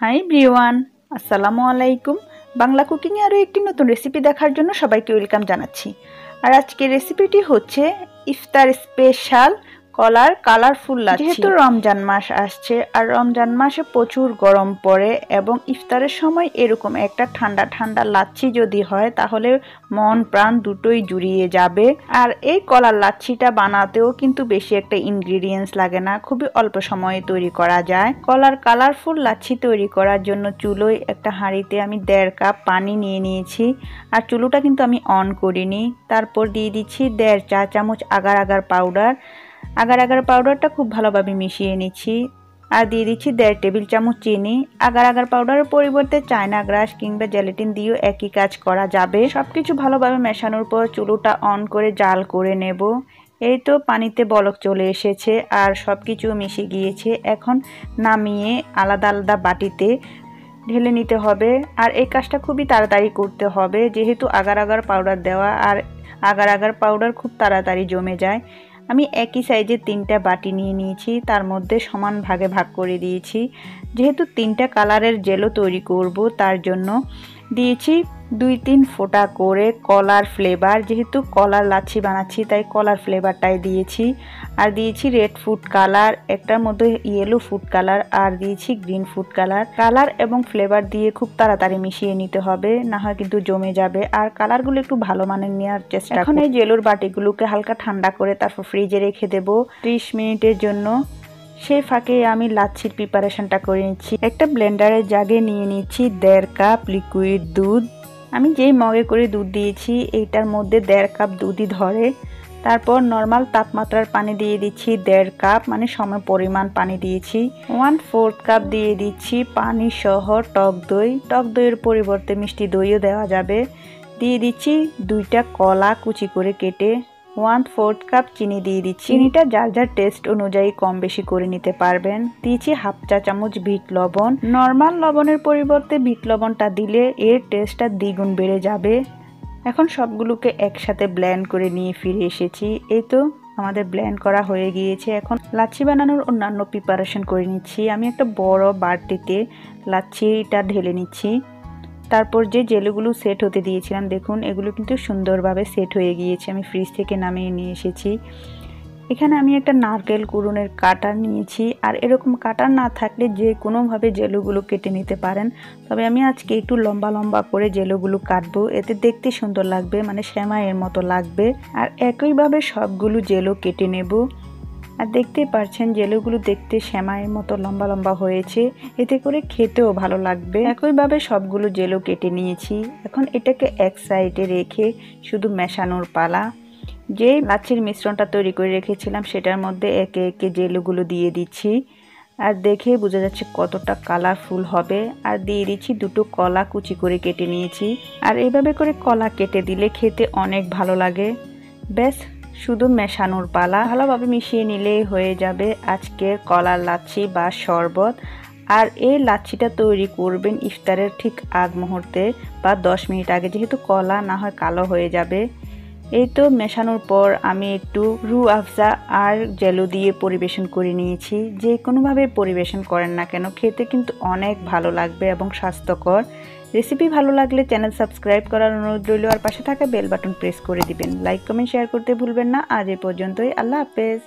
High everyone आसलामु आलाइकुम Bangla cooking आरो एकटी नतुन रेसिपि देखार जोन्नो सबाइके वेलकाम जानाच्छि। आर आजके रेसिपिटी होच्छे इफ्तार स्पेशाल कलार कालारफुल लाच्छि। जेहेतु रमजान मास आसछे आर रमजान मासे प्रचुर गरम पड़े एबं इफ्तारेर समय एरकम एकटा ठंडा ठंडा लाच्छि जदि हय ताहले मन प्राण दुटोई जुड़िए जाबे। आर एई कलार लाच्ছিটা বানাতেও কিন্তু বেশি একটা ইনগ্রেডিয়েন্টস লাগে না, খুবই অল্প সময়ে তৈরি করা যায়। কলার কালারফুল লাচ্ছি তৈরি করার জন্য চুলোয় একটা হাঁড়িতে আমি 1.5 কাপ পানি নিয়ে নিয়েছি আর চুলোটা কিন্তু আমি অন করিনি। তারপর দিয়ে দিচ্ছি 1.5 চা চামচ agar agar powder. Agar agar পাউডারটা খুব ভালোভাবে মিশিয়ে নিচ্ছি আর দিয়ে দিচ্ছি 1.5 টেবিল চামচ চিনি। আগার আগার পাউডারের পরিবর্তে চায়না গ্রাস কিংবা জেলেটিন দিয়েও একই কাজ করা যাবে। সবকিছু ভালোভাবে মেশানোর পর চুলোটা অন করে জাল করে নেব। এই তো পানিতে বলক চলে এসেছে আর সবকিছু মিশে গিয়েছে। এখন নামিয়ে আলাদা আলাদা বাটিতে ঢেলে নিতে হবে। আর এই কাজটা খুবই তাড়াতাড়ি করতে হবে যেহেতু আগার আগার পাউডার দেওয়া আর আগার আগার পাউডার খুব তাড়াতাড়ি জমে যায়। আমি একই সাইজে 3টা বাটি নিয়ে নিয়েছি, তার মধ্যে সমান ভাগে ভাগ করে দিয়েছি। যেহেতু 3টা কালারের জেলো তৈরি করব তার জন্য দিয়েছি 2-3 ফোঁটা করে কলার ফ্লেভার। যেহেতু কলার লাচ্ছি বানাচ্ছি তাই কলার ফ্লেভারটাই দিয়েছি। আর দিয়েছি রেড ফুড কালার, একটার মধ্যে ইয়েলো ফুড কালার আর দিয়েছি গ্রিন ফুড কালার। কালার এবং ফ্লেভার দিয়ে খুব তাড়াতাড়ি মিশিয়ে নিতে হবে, না হয় কিন্তু জমে যাবে। আর কালারগুলো একটু ভালো মানের নেওয়ার চেষ্টা। এখন এই জেলোর বাটিগুলোকে হালকা ঠান্ডা করে তারপর ফ্রিজে রেখে দেবো 30 মিনিটের জন্য। সেই ফাঁকে আমি লাচ্ছির প্রিপারেশনটা করে নিচ্ছি। একটা ব্লেন্ডারে জাগে নিয়ে নিচ্ছি 1.5 কাপ লিকুইড দুধ। আমি যেই মগে করে দুধ দিয়েছি এইটার মধ্যে 1.5 কাপ দুধই ধরে। তারপর নর্মাল তাপমাত্রার পানি দিয়ে দিচ্ছি 1.5 কাপ, মানে সম পরিমাণ পানি দিয়েছি। 1/4 কাপ দিয়ে দিচ্ছি পানি সহ টক দই। টক দইয়ের পরিবর্তে মিষ্টি দইও দেওয়া যাবে। দিয়ে দিচ্ছি 2টা কলা কুচি করে কেটে। 1/4 কাপ চিনি দিয়ে দিচ্ছি। চিনিটা যার যার টেস্ট অনুযায়ী কম বেশি করে নিতে পারবেন। দিয়েছি 1/2 চা চামচ বিট লবণ। নর্মাল লবণের পরিবর্তে বিট লবণটা দিলে এর টেস্টটা দ্বিগুণ বেড়ে যাবে। এখন সবগুলোকে একসাথে ব্লেন্ড করে নিয়ে ফিরে এসেছি। এই তো আমাদের ব্লেন্ড করা হয়ে গিয়েছে। এখন লাচ্ছি বানানোর অন্যান্য প্রিপারেশন করে নিচ্ছি। আমি একটা বড় বাটিতে লাচ্ছিটা ঢেলে নিচ্ছি। তারপর যে জেলগুলো সেট হতে দিয়েছিলাম দেখুন এগুলো কিন্তু সুন্দরভাবে সেট হয়ে গিয়েছে। আমি ফ্রিজ থেকে নামিয়ে নিয়ে এসেছি। এখানে আমি একটা নারকেল কুরুনের কাটা নিয়েছি আর এরকম কাটা না থাকলে যে কোনোভাবে জেলগুলো কেটে নিতে পারেন। তবে আমি আজকে একটু লম্বা লম্বা করে জেলগুলো কাটবো, এতে দেখতে সুন্দর লাগবে, মানে সেমাইয়ের মতো লাগবে। আর একইভাবে সবগুলো জেলো কেটে নেব। আর দেখতে পাচ্ছেন জেলোগুলো দেখতে সেমাইয়ের মতো লম্বা লম্বা হয়েছে, এতে করে খেতেও ভালো লাগবে। একইভাবে সবগুলো জেলো কেটে নিয়েছি। এখন এটাকে এক সাইডে রেখে শুধু মেশানোর পালা। যেই লাচ্ছির মিশ্রণটা তৈরি করে রেখেছিলাম সেটার মধ্যে একে একে জেলোগুলো দিয়ে দিচ্ছি। আর দেখে বোঝা যাচ্ছে কতটা কালারফুল হবে। আর দিয়ে দিচ্ছি 2টো কলা কুচি করে কেটে নিয়েছি। আর এইভাবে করে কলা কেটে দিলে খেতে অনেক ভালো লাগে। ব্যাস শুধু মেশানোর পালা। ভালোভাবে মিশিয়ে নিলেই হয়ে যাবে আজকের কলার লাচ্ছি বা শরবত। আর এই লাচ্ছিটা তৈরি করবেন ইফতারের ঠিক আগ মুহূর্তে বা 10 মিনিট আগে, যেহেতু কলা না হয় কালো হয়ে যাবে। এই তো মেশানোর পর আমি একটু রু আফজা আর জেলো দিয়ে পরিবেশন করে নিয়েছি। যে কোনোভাবে পরিবেশন করেন না কেন খেতে কিন্তু অনেক ভালো লাগবে এবং স্বাস্থ্যকর। রেসিপি ভালো লাগলে চ্যানেল সাবস্ক্রাইব করার অনুরোধ রইল আর পাশে থাকা বেল বাটন প্রেস করে দিবেন। লাইক কমেন্ট শেয়ার করতে ভুলবেন না। আজ এই পর্যন্তই, আল্লাহ হাফেজ।